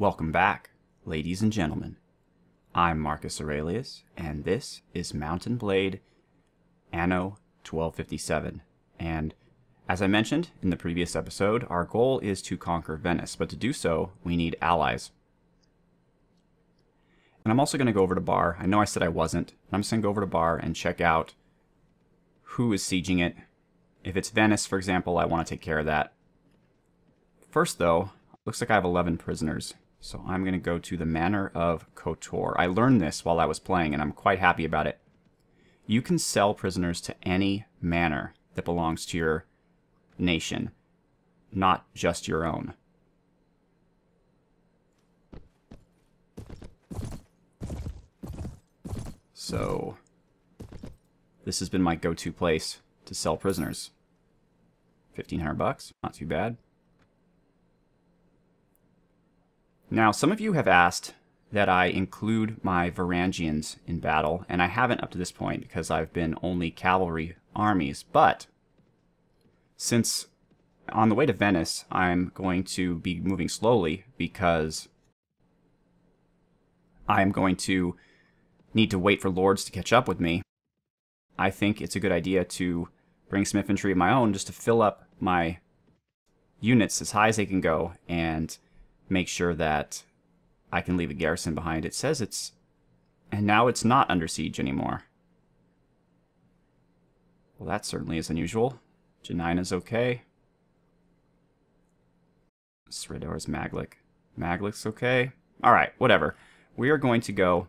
Welcome back, ladies and gentlemen. I'm Marcus Aurelius, and this is Mountain Blade Anno 1257. And as I mentioned in the previous episode, our goal is to conquer Venice, but to do so, we need allies. And I'm also going to go over to Bar. I know I said I wasn't. I'm just going to go over to Bar and check out who is sieging it. If it's Venice, for example, I want to take care of that. First, though, looks like I have 11 prisoners. So I'm going to go to the Manor of Kotor. I learned this while I was playing, and I'm quite happy about it. You can sell prisoners to any manor that belongs to your nation, not just your own. So this has been my go-to place to sell prisoners. 1,500 bucks, not too bad. Now, some of you have asked that I include my Varangians in battle, and I haven't up to this point because I've been only cavalry armies, but since on the way to Venice, I'm going to be moving slowly because I'm going to need to wait for lords to catch up with me, I think it's a good idea to bring some infantry of my own just to fill up my units as high as they can go and make sure that I can leave a garrison behind. It says it's... and now it's not under siege anymore. Well, that certainly is unusual. Janina's okay. Sridhar's Maglik. Maglik's okay. Alright, whatever. We are going to go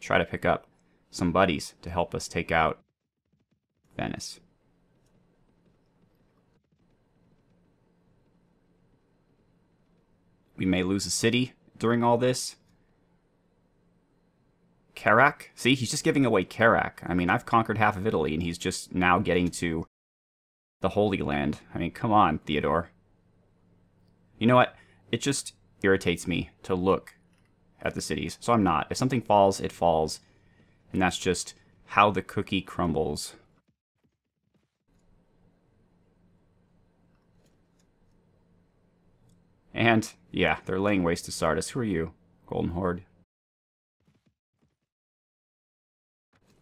try to pick up some buddies to help us take out Venice. We may lose a city during all this. Kerak? See, he's just giving away Kerak. I mean, I've conquered half of Italy, and he's just now getting to the Holy Land. I mean, come on, Theodore. You know what? It just irritates me to look at the cities, so I'm not. If something falls, it falls, and that's just how the cookie crumbles. And, yeah, they're laying waste to Sardis. Who are you, Golden Horde?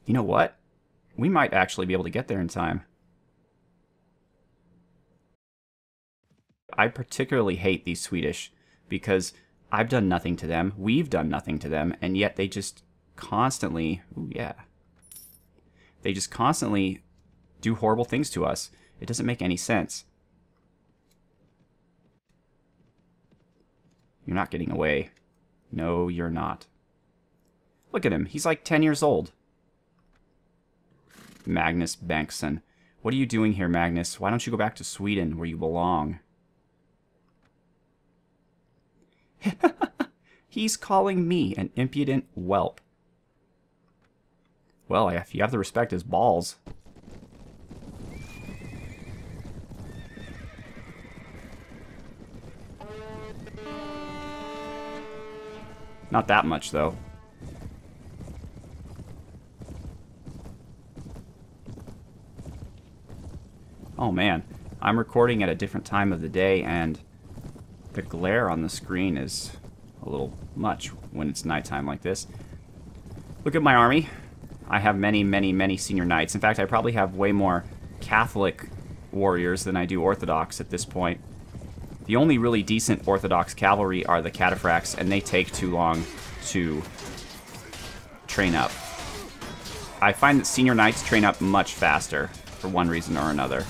You know what? We might actually be able to get there in time. I particularly hate these Swedish because I've done nothing to them, we've done nothing to them, and yet they just constantly... ooh, yeah. They just constantly do horrible things to us. It doesn't make any sense. You're not getting away. No, you're not. Look at him. He's like 10 years old. Magnus Bankson. What are you doing here, Magnus? Why don't you go back to Sweden where you belong? He's calling me an impudent whelp. Well, if you have to respect his balls. Not that much, though. Oh, man. I'm recording at a different time of the day, and the glare on the screen is a little much when it's nighttime like this. Look at my army. I have many, many, many senior knights. In fact, I probably have way more Catholic warriors than I do Orthodox at this point. The only really decent Orthodox cavalry are the cataphracts, and they take too long to train up. I find that senior knights train up much faster, for one reason or another.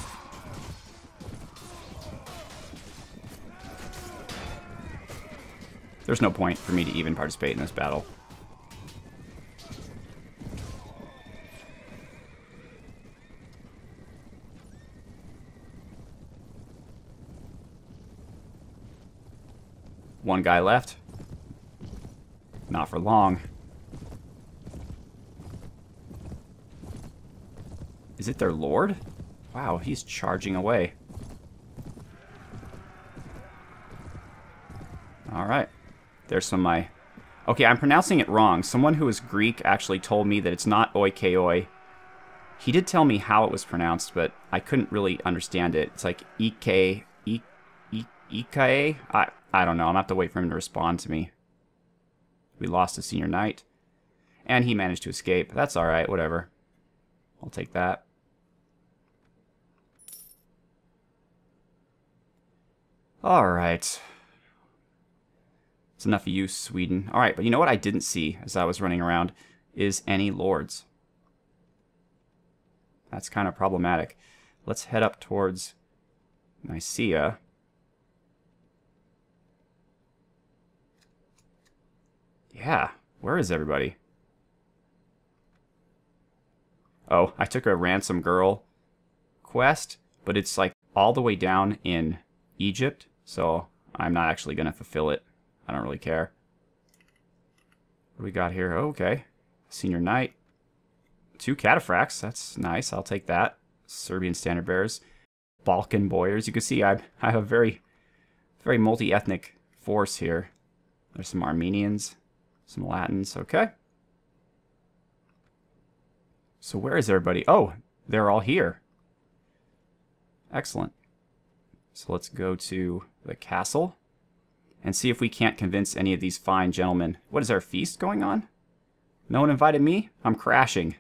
There's no point for me to even participate in this battle. One guy left. Not for long. Is it their lord? Wow, he's charging away. Alright. There's some of my... okay, I'm pronouncing it wrong. Someone who is Greek actually told me that it's not Oikeoi. He did tell me how it was pronounced, but I couldn't really understand it. It's like Ike... Ikae? I don't know. I'm going to have to wait for him to respond to me. We lost a senior knight. And he managed to escape. That's all right. Whatever. I'll take that. All right. It's enough of you, Sweden. All right. But you know what I didn't see as I was running around is any lords. That's kind of problematic. Let's head up towards Nicaea. Yeah, where is everybody? Oh, I took a ransom girl quest, but it's like all the way down in Egypt, so I'm not actually going to fulfill it. I don't really care. What do we got here? Oh, okay. Senior knight. 2 cataphracts. That's nice. I'll take that. Serbian standard bearers. Balkan boyars. You can see I have a very, very multi-ethnic force here. There's some Armenians. Some Latins, okay. So where is everybody? Oh, they're all here. Excellent. So let's go to the castle and see if we can't convince any of these fine gentlemen. What is our feast going on? No one invited me? I'm crashing.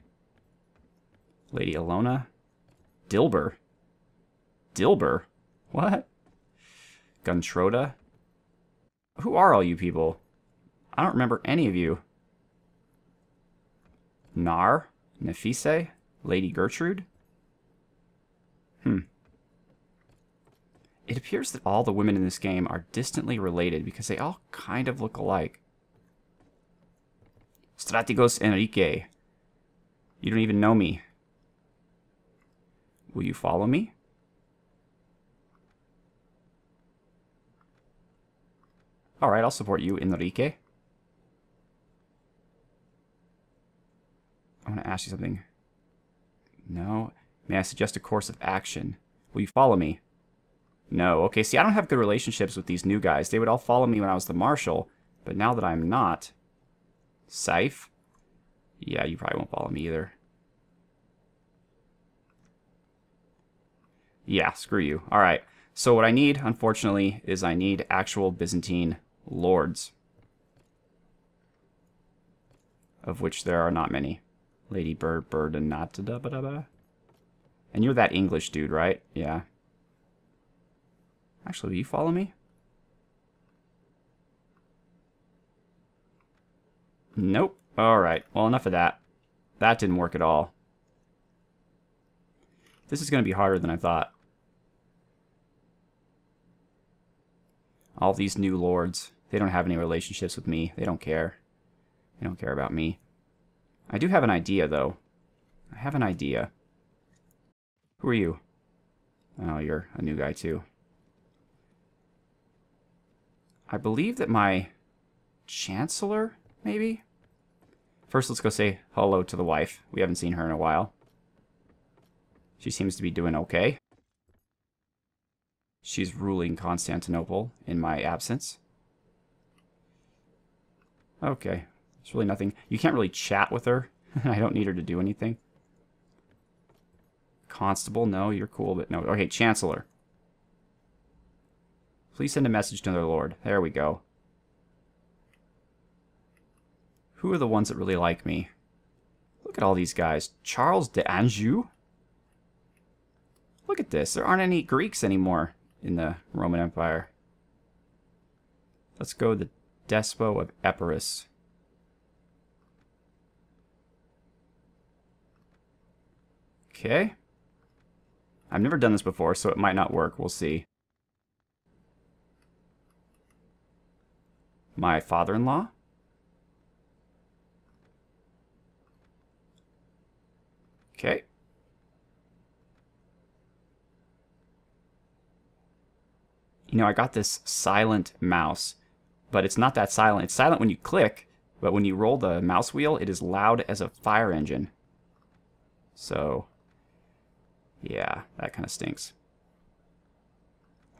Lady Ilona. Dilber. Dilber? What? Guntroda. Who are all you people? I don't remember any of you. Nar, Nefise, Lady Gertrude? It appears that all the women in this game are distantly related because they all kind of look alike. Stratigos Enrique. You don't even know me. Will you follow me? Alright, I'll support you, Enrique. I want to ask you something. No. May I suggest a course of action? Will you follow me? No. Okay, see, I don't have good relationships with these new guys. They would all follow me when I was the marshal, but now that I'm not. Saif? Yeah, you probably won't follow me either. Yeah, screw you. All right. So what I need, unfortunately, is I need actual Byzantine lords. Of which there are not many. Lady Bird, and not da ba da ba. And you're that English dude, right? Yeah. Actually, will you follow me? Nope. All right. Well, enough of that. That didn't work at all. This is going to be harder than I thought. All these new lords, they don't have any relationships with me. They don't care. They don't care about me. I do have an idea, though. I have an idea. Who are you? Oh, you're a new guy, too. I believe that my chancellor, maybe? First, let's go say hello to the wife. We haven't seen her in a while. She seems to be doing okay. She's ruling Constantinople in my absence. Okay. There's really nothing. You can't really chat with her. I don't need her to do anything. Constable, no, you're cool, but no. Okay, Chancellor. Please send a message to their lord. There we go. Who are the ones that really like me? Look at all these guys. Charles d'Anjou? Look at this. There aren't any Greeks anymore in the Roman Empire. Let's go to the Despo of Epirus. Okay. I've never done this before, so it might not work. We'll see. My father-in-law? Okay. You know, I got this silent mouse, but it's not that silent. It's silent when you click, but when you roll the mouse wheel, it is loud as a fire engine. So... yeah, that kind of stinks.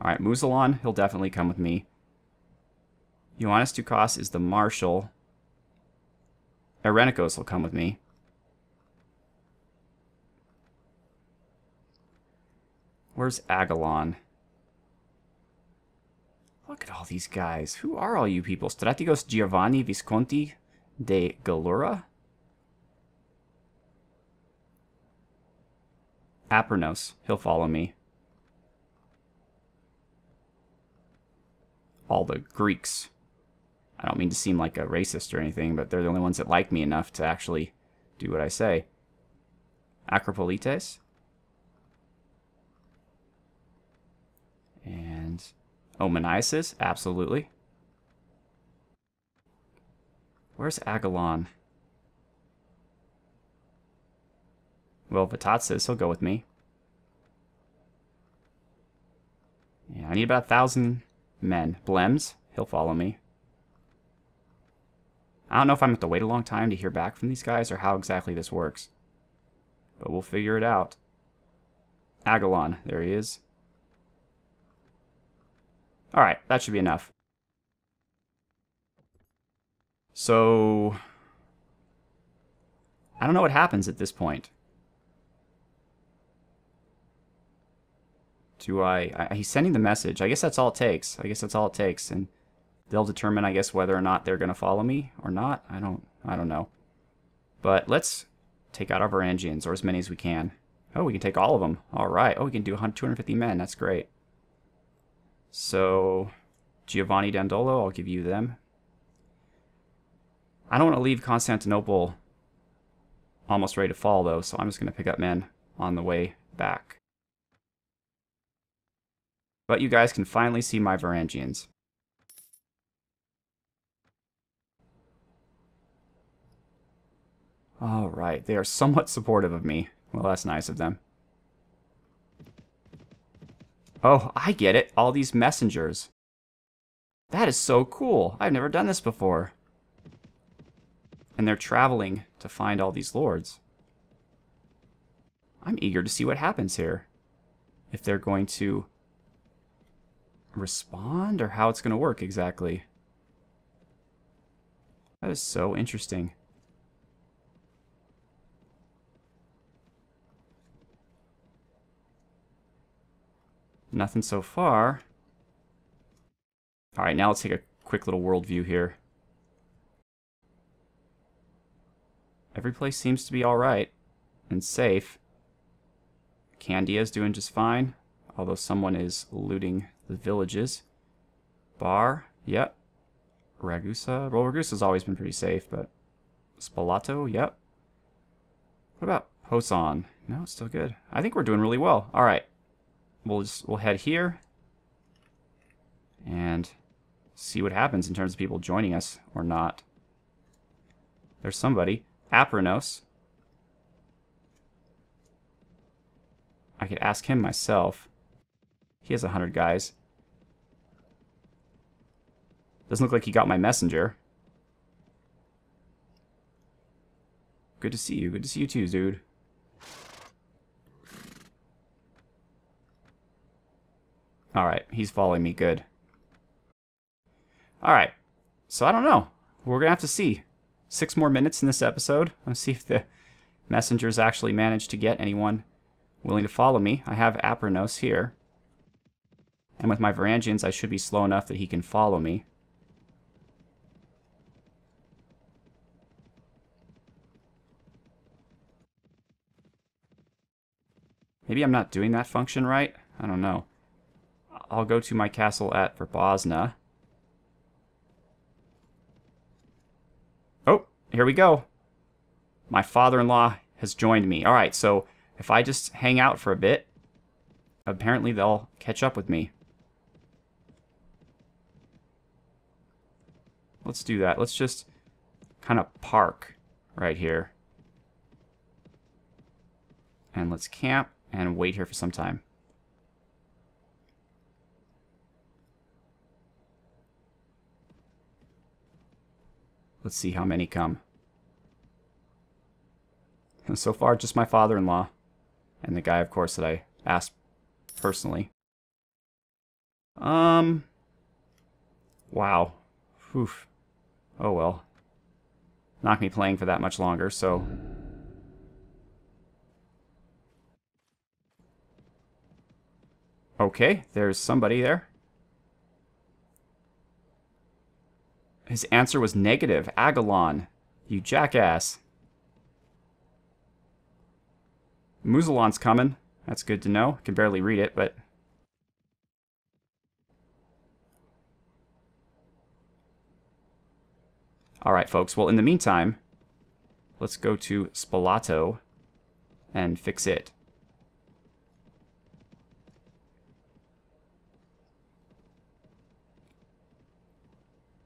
All right, Muzalon, he'll definitely come with me. Ioannis Dukas is the marshal. Irenikos will come with me. Where's Agalon? Look at all these guys. Who are all you people? Stratigos Giovanni Visconti de Galura? Apranos. He'll follow me. All the Greeks. I don't mean to seem like a racist or anything, but they're the only ones that like me enough to actually do what I say. Acropolites. And Omeniasis, absolutely. Where's Agalon? Well, Vatatsis, he'll go with me. Yeah, I need about 1,000 men. Blemz, he'll follow me. I don't know if I'm going to have to wait a long time to hear back from these guys or how exactly this works. But we'll figure it out. Agalon, there he is. Alright, that should be enough. So, I don't know what happens at this point. He's sending the message. I guess that's all it takes. And they'll determine, I guess, whether or not they're going to follow me or not. I don't know. But let's take out our Varangians, or as many as we can. Oh, we can take all of them. Alright. Oh, we can do 250 men. That's great. So, Giovanni Dandolo, I'll give you them. I don't want to leave Constantinople almost ready to fall, though, so I'm just going to pick up men on the way back. But you guys can finally see my Varangians. Alright, they are somewhat supportive of me. Well, that's nice of them. Oh, I get it. All these messengers. That is so cool. I've never done this before. And they're traveling to find all these lords. I'm eager to see what happens here. If they're going to respond, or how it's going to work exactly. That is so interesting. Nothing so far. Alright, now let's take a quick little world view here. Every place seems to be alright and safe. Candia is doing just fine, although someone is looting the villages. Bar, yep. Ragusa, well, Ragusa's always been pretty safe, but... Spalato, yep. What about Poson? No, it's still good. I think we're doing really well. Alright. We'll head here and see what happens in terms of people joining us or not. There's somebody. Apranos. I could ask him myself. He has 100 guys. Doesn't look like he got my messenger. Good to see you. Good to see you too, dude. Alright, he's following me, good. Alright, so I don't know. We're going to have to see. 6 more minutes in this episode. Let's see if the messengers actually manage to get anyone willing to follow me. I have Apranos here. And with my Varangians, I should be slow enough that he can follow me. Maybe I'm not doing that function right. I don't know. I'll go to my castle at Verbosna. Oh, here we go. My father-in-law has joined me. Alright, so if I just hang out for a bit, apparently they'll catch up with me. Let's do that. Let's just kind of park right here. And let's camp and wait here for some time. Let's see how many come. And so far, just my father-in-law. And the guy, of course, that I asked personally. Wow. Whew. Oh, well. Not gonna be playing for that much longer, so... Okay, there's somebody there. His answer was negative. Agalon, you jackass. Muzalon's coming. That's good to know. I can barely read it, but... Alright, folks. Well, in the meantime, let's go to Spalato and fix it.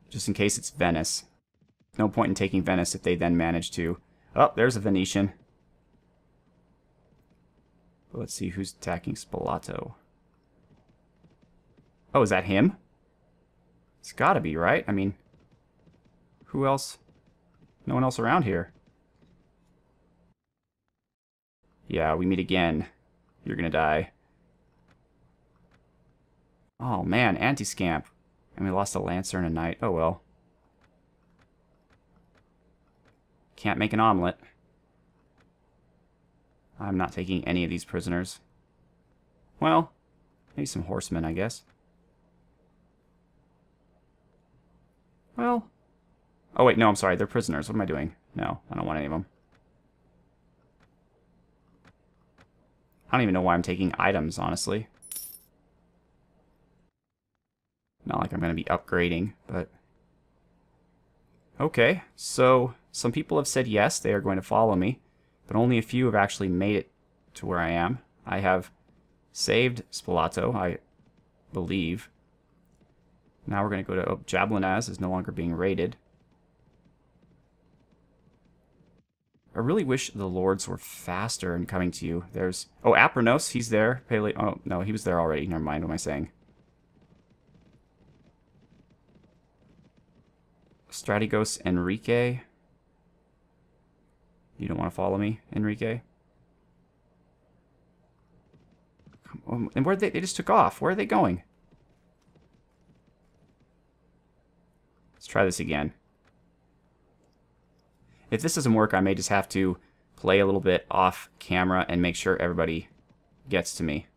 Just in case it's Venice. No point in taking Venice if they then manage to... Oh, there's a Venetian. Let's see who's attacking Spalato. Oh, is that him? It's gotta be, right? I mean, who else? No one else around here. Yeah, we meet again. You're gonna die. Oh, man, anti-scamp. And we lost a lancer and a knight. Oh, well. Can't make an omelet. I'm not taking any of these prisoners. Well, maybe some horsemen, I guess. Well... Oh, wait, no, I'm sorry. They're prisoners. What am I doing? No, I don't want any of them. I don't even know why I'm taking items, honestly. Not like I'm going to be upgrading, but... Okay, so some people have said yes, they are going to follow me. But only a few have actually made it to where I am. I have saved Spalato, I believe. Now we're going to go to... Oh, Jablinaz is no longer being raided. I really wish the lords were faster in coming to you. There's... Oh, Apranos, he's there. Paleo... Oh, no, he was there already. Never mind, what am I saying? Stratigos Enrique... You don't want to follow me, Enrique? And where'd they just took off. Where are they going? Let's try this again. If this doesn't work, I may just have to play a little bit off camera and make sure everybody gets to me.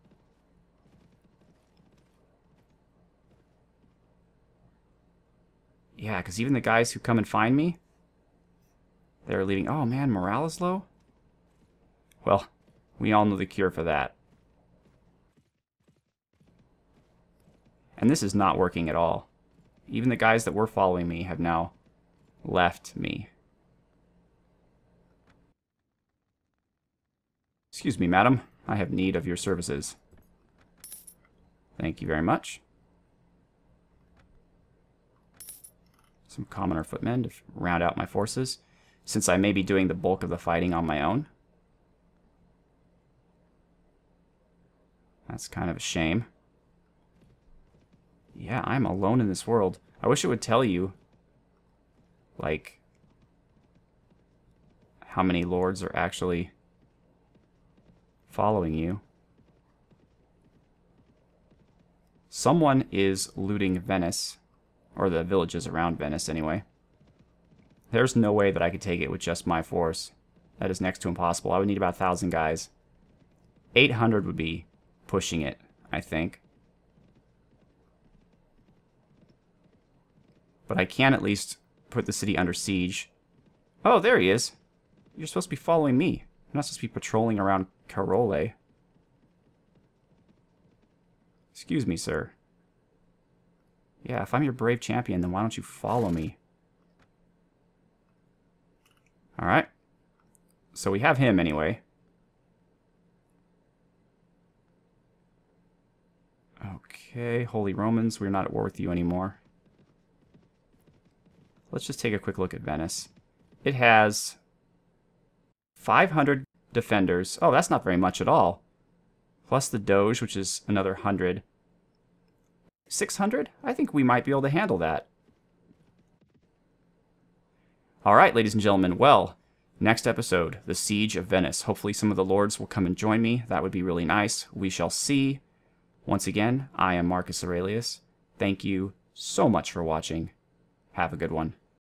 Yeah, because even the guys who come and find me, they're leaving. Oh, man, morale is low? Well, we all know the cure for that. And this is not working at all. Even the guys that were following me have now left me. Excuse me, madam. I have need of your services. Thank you very much. Some commoner footmen to round out my forces, since I may be doing the bulk of the fighting on my own. That's kind of a shame. Yeah, I'm alone in this world. I wish it would tell you, like, how many lords are actually following you. Someone is looting Venice, or the villages around Venice, anyway. There's no way that I could take it with just my force. That is next to impossible. I would need about 1,000 guys. 800 would be pushing it, I think. But I can at least put the city under siege. Oh, there he is. You're supposed to be following me. I'm not supposed to be patrolling around Carole. Excuse me, sir. Yeah, if I'm your brave champion, then why don't you follow me? Alright, so we have him anyway. Okay, Holy Romans, we're not at war with you anymore. Let's just take a quick look at Venice. It has 500 defenders. Oh, that's not very much at all. Plus the Doge, which is another 100. 600? I think we might be able to handle that. Alright, ladies and gentlemen, well, next episode, the Siege of Venice. Hopefully some of the lords will come and join me. That would be really nice. We shall see. Once again, I am Marcus Aurelius. Thank you so much for watching. Have a good one.